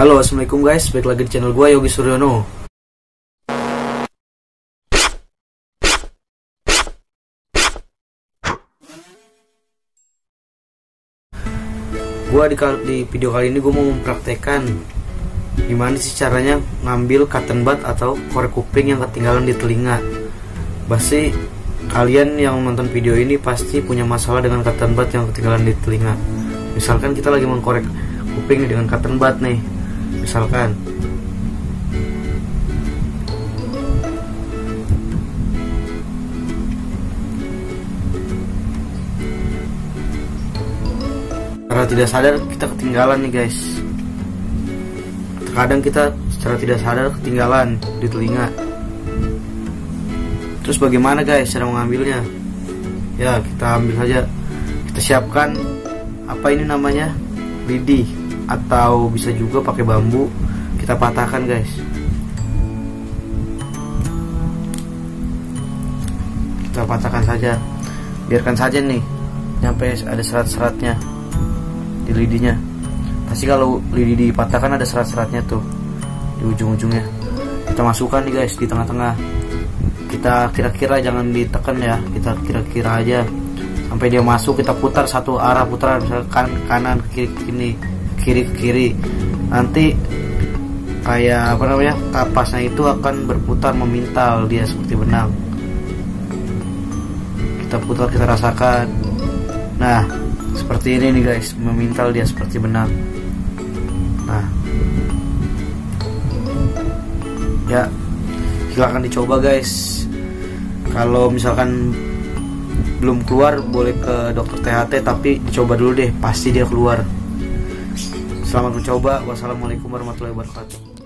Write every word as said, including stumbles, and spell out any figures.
Halo, assalamualaikum guys, balik lagi di channel gue Yogi Suryono. Gue di, di video kali ini gue mau mempraktekkan gimana sih caranya ngambil cotton bud atau korek kuping yang ketinggalan di telinga. Pasti kalian yang nonton video ini pasti punya masalah dengan cotton bud yang ketinggalan di telinga. Misalkan kita lagi mengkorek kuping dengan cotton bud nih, misalkan secara tidak sadar kita ketinggalan nih guys. Terkadang kita secara tidak sadar ketinggalan di telinga. Terus bagaimana guys cara mengambilnya? Ya, kita ambil saja, kita siapkan apa ini namanya, lidi, atau bisa juga pakai bambu kita patahkan guys. Kita patahkan saja, biarkan saja nih sampai ada serat-seratnya di lidinya. Pasti kalau lidi dipatahkan ada serat-seratnya tuh di ujung-ujungnya. Kita masukkan nih guys di tengah-tengah. Kita kira-kira, jangan ditekan ya, kita kira-kira aja sampai dia masuk. Kita putar satu arah, putar misalkan kanan ke kiri, kiri ke kiri. Nanti kayak apa namanya, kapasnya itu akan berputar memintal dia seperti benang. Kita putar, kita rasakan. Nah, seperti ini nih guys, memintal dia seperti benang. Nah, ya silahkan dicoba guys. Kalau misalkan belum keluar boleh ke dokter T H T, tapi coba dulu deh, pasti dia keluar. Selamat mencoba. Wassalamualaikum warahmatullahi wabarakatuh.